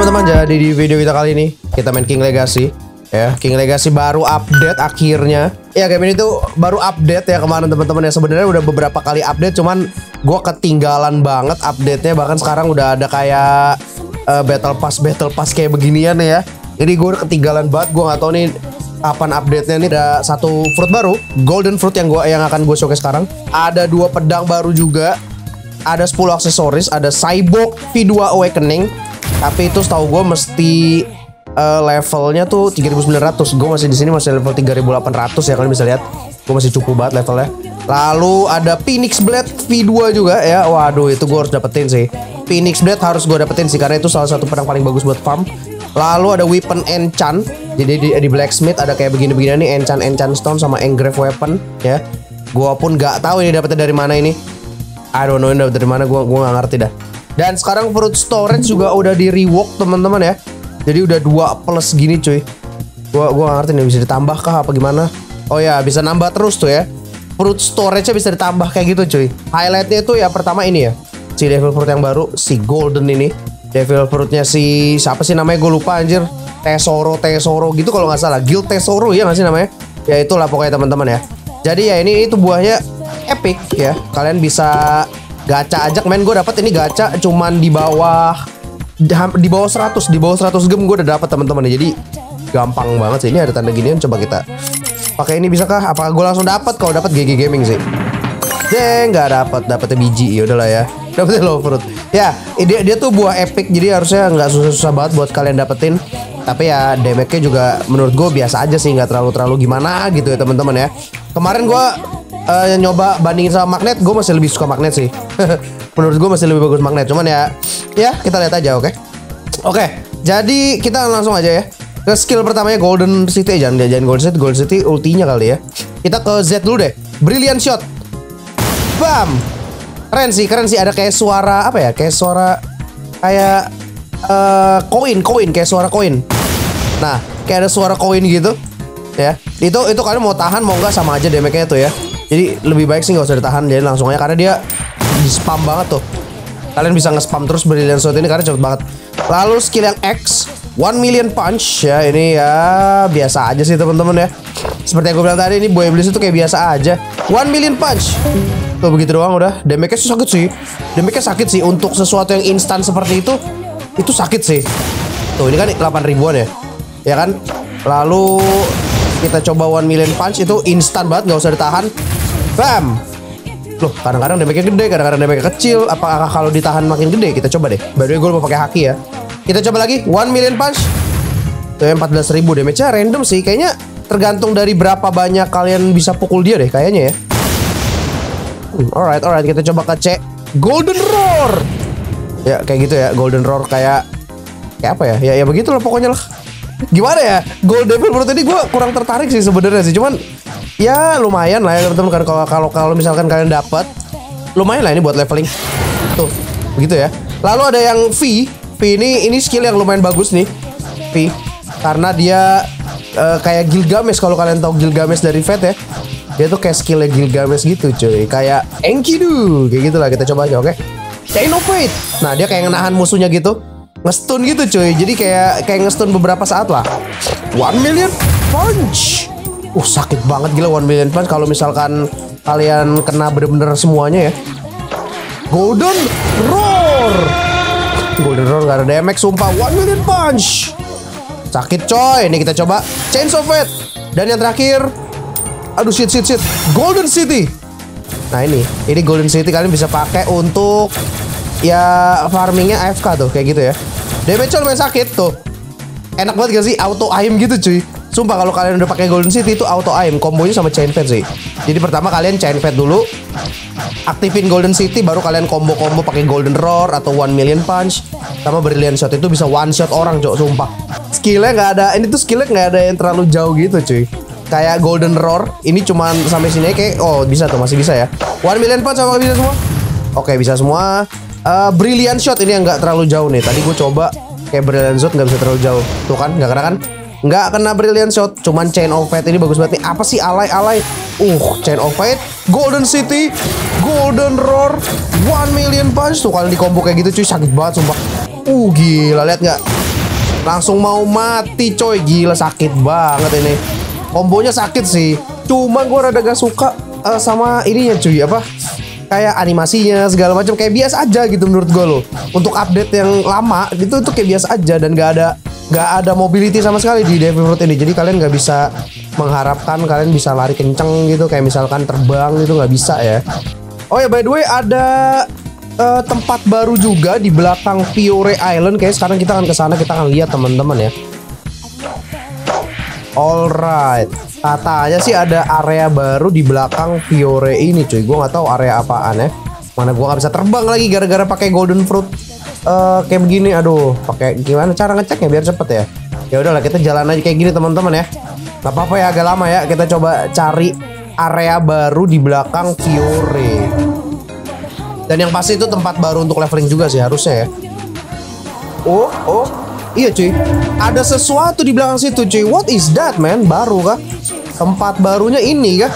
Teman-teman, jadi di video kita kali ini kita main King Legacy ya. King Legacy baru update akhirnya ya, game ini tuh baru update ya kemarin teman-teman ya. Sebenarnya udah beberapa kali update, cuman gua ketinggalan banget update-nya. Bahkan sekarang udah ada kayak battle pass kayak beginian ya. Ini gua ketinggalan banget, gua nggak tahu nih kapan update-nya. Ini ada satu fruit baru, Golden Fruit, yang akan gue showcase sekarang. Ada dua pedang baru juga, ada 10 aksesoris, ada Cyborg V2 Awakening. Tapi itu setahu gue mesti levelnya tuh 3900. Gue masih di sini masih level 3800 ya, kalian bisa lihat. Gue masih cukup banget levelnya. Lalu ada Phoenix Blade V2 juga ya. Waduh, itu gue harus dapetin sih. Phoenix Blade harus gue dapetin sih, karena itu salah satu pedang paling bagus buat farm. Lalu ada weapon enchant. Jadi di blacksmith ada kayak begini-begini nih, enchant stone sama engrave weapon ya. Gue pun gak tahu ini dapetnya dari mana ini. I don't know ini dapet dari mana, gue gak ngerti dah. Dan sekarang fruit storage juga udah di rework teman-teman ya. Jadi udah 2 plus gini cuy. Gua gak ngerti nih, bisa ditambah kah apa gimana. Oh ya, bisa nambah terus tuh ya. Fruit storage-nya bisa ditambah kayak gitu cuy. Highlightnya itu ya pertama ini ya, si devil fruit yang baru, si golden ini. Devil fruitnya si siapa sih namanya, gue lupa anjir. Tesoro gitu kalau nggak salah. Guild Tesoro ya nggak sih namanya. Ya itulah pokoknya teman-teman ya. Jadi ya ini tuh buahnya epic ya. Kalian bisa gacha aja main. Gue dapat ini gacha cuman di bawah 100, di bawah 100 gem gue udah dapat teman-teman ya. Jadi gampang banget sih. Ini ada tanda ginian, coba kita pakai ini, bisakah? Apakah gue langsung dapat? Kalau dapat GG Gaming sih. Deng, nggak dapat, dapatnya biji. Ya udahlah ya, dapatnya low fruit. Ya, dia tuh buah epic, jadi harusnya nggak susah-susah banget buat kalian dapetin. Tapi ya damage-nya juga menurut gue biasa aja sih, nggak terlalu gimana gitu ya teman-teman ya. Kemarin gue nyoba bandingin sama magnet, gue masih lebih suka magnet sih. Menurut gue masih lebih bagus magnet, cuman ya kita lihat aja. Oke, jadi kita langsung aja ya ke skill pertamanya, Golden City. Jangan Golden City ultinya kali ya. Kita ke Z dulu deh, Brilliant Shot. Bam, keren sih. Ada kayak suara apa ya, kayak suara kayak koin, kayak suara koin. Nah, kayak ada suara koin gitu ya. Itu kalian mau tahan mau nggak sama aja damage-nya tuh ya. Jadi lebih baik sih nggak usah ditahan, jadi langsung aja, karena dia di-spam banget tuh. Kalian bisa nge-spam terus Brilliant Shot ini karena cepet banget. Lalu skill yang X, One Million Punch ya. Ini ya biasa aja sih teman-teman ya. Seperti yang gue bilang tadi, ini buah iblis itu kayak biasa aja. One Million Punch. Tuh begitu doang udah. Damage-nya sakit sih. Damage-nya sakit sih untuk sesuatu yang instan seperti itu sakit sih. Tuh ini kan 8.000-an ya. Ya kan? Lalu kita coba One Million Punch, itu instan banget, nggak usah ditahan. Bam. Loh, kadang-kadang damage-nya gede, kadang-kadang damage-nya kecil. Apakah kalau ditahan makin gede? Kita coba deh. By the way, gue mau pakai haki ya. Kita coba lagi, One Million Punch. Tuh, 14.000 damage-nya random sih. Kayaknya tergantung dari berapa banyak kalian bisa pukul dia deh, kayaknya ya. Alright, kita coba ke C, Golden Roar. Ya, kayak gitu ya, Golden Roar kayak apa ya? Ya begitulah pokoknya lah. Gimana ya? Golden Fruit tadi gue kurang tertarik sih sebenarnya sih, cuman ya lumayan lah ya teman-teman. Kalau misalkan kalian dapat, lumayan lah ini buat leveling. Tuh, begitu ya. Lalu ada yang V ini skill yang lumayan bagus nih. V karena dia kayak Gilgamesh, kalau kalian tahu Gilgamesh dari Fate ya. Dia tuh kayak skillnya Gilgamesh gitu, cuy. Kayak Enkidu, kayak gitulah, kita coba aja, oke. Chain of Fate. Nah, dia kayak nahan musuhnya gitu. Nge-stun gitu cuy, jadi kayak nge-stun beberapa saat lah. One Million Punch. Sakit banget gila One Million Punch kalau misalkan kalian kena bener-bener semuanya ya. Golden Roar. Golden Roar gak ada damage sumpah. One Million Punch. Sakit coy. Ini kita coba Chain of Fate. Dan yang terakhir, aduh shit, Golden City. Nah ini Golden City kalian bisa pakai untuk ya farmingnya AFK tuh, kayak gitu ya. Damage lumayan sakit tuh. Enak banget gak sih auto aim gitu cuy. Sumpah kalau kalian udah pakai Golden City itu auto aim. Kombonya sama Chain Fate sih. Jadi pertama kalian Chain Fate dulu, aktifin Golden City, baru kalian combo pakai Golden Roar atau One Million Punch sama Brilliant Shot. Itu bisa one shot orang cok sumpah. Skillnya gak ada. Ini tuh skillnya gak ada yang terlalu jauh gitu cuy. Kayak Golden Roar ini cuman sampai sini kayak. Oh bisa tuh, masih bisa ya. One Million Punch sama bisa semua. Oke bisa semua. Brilliant Shot ini yang nggak terlalu jauh nih. Tadi gue coba kayak Brilliant Shot nggak bisa terlalu jauh. Tuh kan nggak kena kan. nggak kena Brilliant Shot, cuman Chain of Fate ini bagus banget nih. Apa sih alay-alay? Chain of Fate, Golden City, Golden Roar, One Million Punch. Tuh kalau di combo kayak gitu cuy sakit banget sumpah. Gila, lihat nggak? Langsung mau mati coy, gila sakit banget ini. Kombonya sakit sih, cuman gua rada gak suka sama ininya cuy, apa? Kayak animasinya segala macam kayak biasa aja gitu menurut gue loh. Untuk update yang lama gitu itu kayak biasa aja dan nggak ada mobility sama sekali di Devil Fruit ini. Jadi kalian nggak bisa mengharapkan kalian bisa lari kenceng gitu kayak misalkan terbang gitu nggak bisa ya. Oh ya by the way ada tempat baru juga di belakang Fiore Island. Kayak sekarang kita akan kesana, kita akan lihat teman-teman ya. Alright, katanya sih ada area baru di belakang Fiore ini cuy. Gue gak tahu area apaan ya. Mana gue gak bisa terbang lagi gara-gara pakai Golden Fruit kayak begini. Aduh, pakai gimana cara ngeceknya biar cepet ya. Ya udahlah kita jalan aja kayak gini teman-teman ya. Gak apa-apa ya, agak lama ya. Kita coba cari area baru di belakang Fiore. Dan yang pasti itu tempat baru untuk leveling juga sih harusnya ya. Iya cuy, ada sesuatu di belakang situ cuy. What is that man? Baru kah? Tempat barunya ini kah?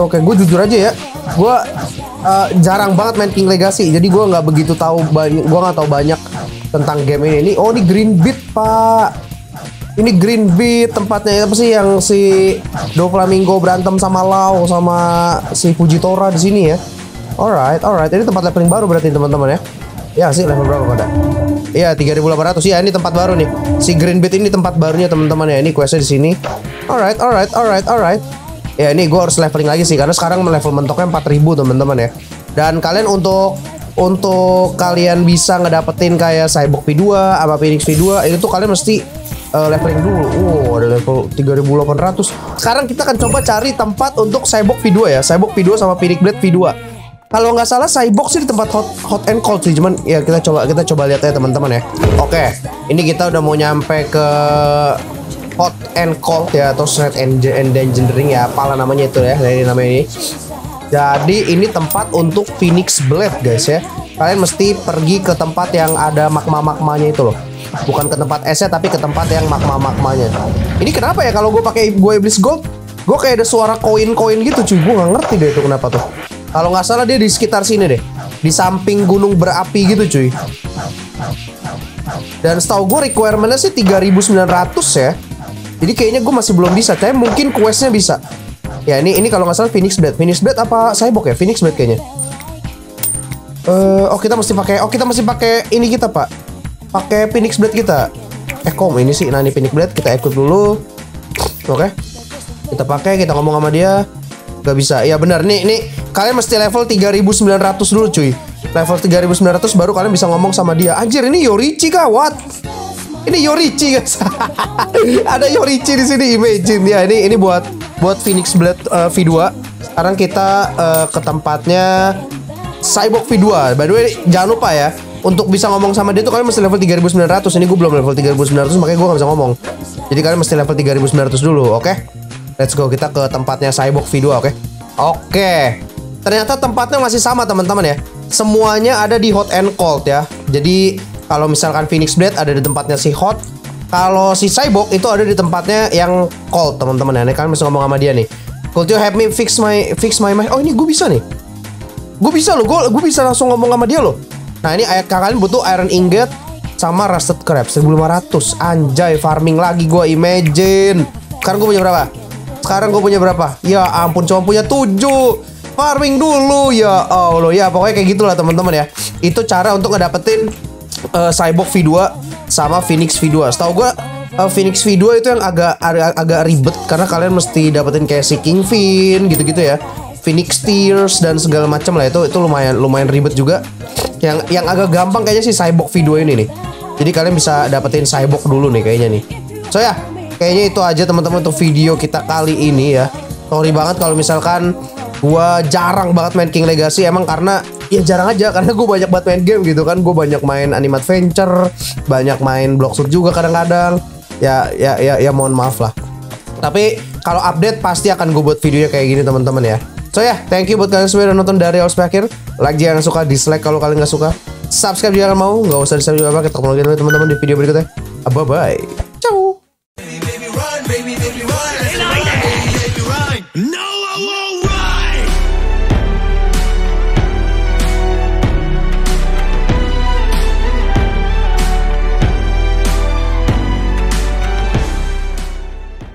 Oke. Gue jujur aja ya, gue jarang banget main King Legacy. Jadi gue nggak begitu tahu banyak. Gue nggak tahu banyak tentang game ini. Ini Green Beat pak. Ini Green Beat tempatnya apa sih yang si Doflamingo berantem sama Lau sama si Fujitora di sini ya. Alright. Ini tempat leveling baru berarti teman-teman ya. Ya sih level berapa pada? Iya 3.800. Ya ini tempat baru nih. Si Green Beat ini tempat barunya teman-teman ya. Ini questnya di sini. Alright. Ya ini gue harus leveling lagi sih karena sekarang level mentoknya 4.000 teman-teman ya. Dan kalian untuk kalian bisa ngedapetin kayak Cyborg V2 sama Phoenix V2 itu tuh kalian mesti leveling dulu. Ada level 3.800. Sekarang kita akan coba cari tempat untuk Cyborg V2 ya. Cyborg V2 sama Phoenix Blade V2. Kalau nggak salah Cyborg sih di tempat hot and cold sih, cuman ya kita coba lihat ya teman-teman ya. Oke, ini kita udah mau nyampe ke Hot and Cold ya atau Threat and Engendering ya, apalah namanya itu ya, ini namanya ini. Jadi ini tempat untuk Phoenix Blade guys ya. Kalian mesti pergi ke tempat yang ada magma-magmanya itu loh. Bukan ke tempat esnya tapi ke tempat yang magma-magmanya. Ini kenapa ya kalau gue pakai Iblis Gold, gue kayak ada suara koin-koin gitu cuy, gue nggak ngerti deh itu kenapa tuh. Kalau nggak salah dia di sekitar sini deh, di samping gunung berapi gitu cuy. Dan setahu gue requirementnya sih 3.900 ya. Jadi kayaknya gue masih belum bisa. Kayaknya mungkin questnya bisa. Ya ini kalau nggak salah Phoenix Blade. Phoenix Blade apa Cyborg ya? Phoenix Blade kayaknya. Kita mesti pakai ini kita pak. Pakai Phoenix Blade kita. Ini Phoenix Blade kita equip dulu. Oke. Kita pakai, kita ngomong sama dia. Gak bisa. Ya benar nih. Kalian mesti level 3.900 dulu cuy. Level 3.900 baru kalian bisa ngomong sama dia. Anjir ini Yorichi kah? What? Ini Yorichi guys. Ada Yorichi di sini. Imagine ya ini buat Phoenix Blade V2. Sekarang kita ke tempatnya Cyborg V2. By the way jangan lupa ya, untuk bisa ngomong sama dia tuh kalian mesti level 3.900. Ini gue belum level 3.900 makanya gue gak bisa ngomong. Jadi kalian mesti level 3.900 dulu. Oke. Let's go, kita ke tempatnya Cyborg V2. Oke. Ternyata tempatnya masih sama teman-teman ya. Semuanya ada di Hot and Cold ya. Jadi kalau misalkan Phoenix Blade ada di tempatnya si Hot, kalau si Cyborg itu ada di tempatnya yang Cold teman-teman ya. Ini kalian mesti ngomong sama dia nih. Could you help me fix my ini gue bisa nih. Gue bisa loh, gue bisa langsung ngomong sama dia loh. Nah ini kalian butuh Iron Ingot sama Rusted Crab 1.500. Anjay farming lagi gue imagine. Sekarang gue punya berapa? Ya ampun cuma punya 7. Farming dulu ya Allah ya, pokoknya kayak gitulah teman-teman ya. Itu cara untuk ngedapetin Cyborg V2 sama Phoenix V2. Setahu gue Phoenix V2 itu yang agak ribet karena kalian mesti dapetin kayak si King Fin gitu-gitu ya. Phoenix Tears dan segala macam lah itu lumayan ribet juga. Yang agak gampang kayaknya si Cyborg V2 ini nih. Jadi kalian bisa dapetin Cyborg dulu nih kayaknya nih. So ya, kayaknya itu aja teman-teman untuk video kita kali ini ya. Sorry banget kalau misalkan gua jarang banget main King Legacy emang karena ya jarang aja karena gue banyak banget main game gitu kan. Gue banyak main anime adventure, banyak main Bloxroot juga kadang-kadang. Ya mohon maaf lah. Tapi kalau update pasti akan gue buat videonya kayak gini teman-teman ya. So ya, thank you buat kalian semua udah nonton dari awal sampai akhir. Like jika kalian suka, dislike kalau kalian nggak suka. Subscribe jika kalian mau, nggak usah di-subscribe apa. Kita ketemu lagi teman-teman di video berikutnya. Bye bye. Ciao. Baby, baby, run, baby, baby, run.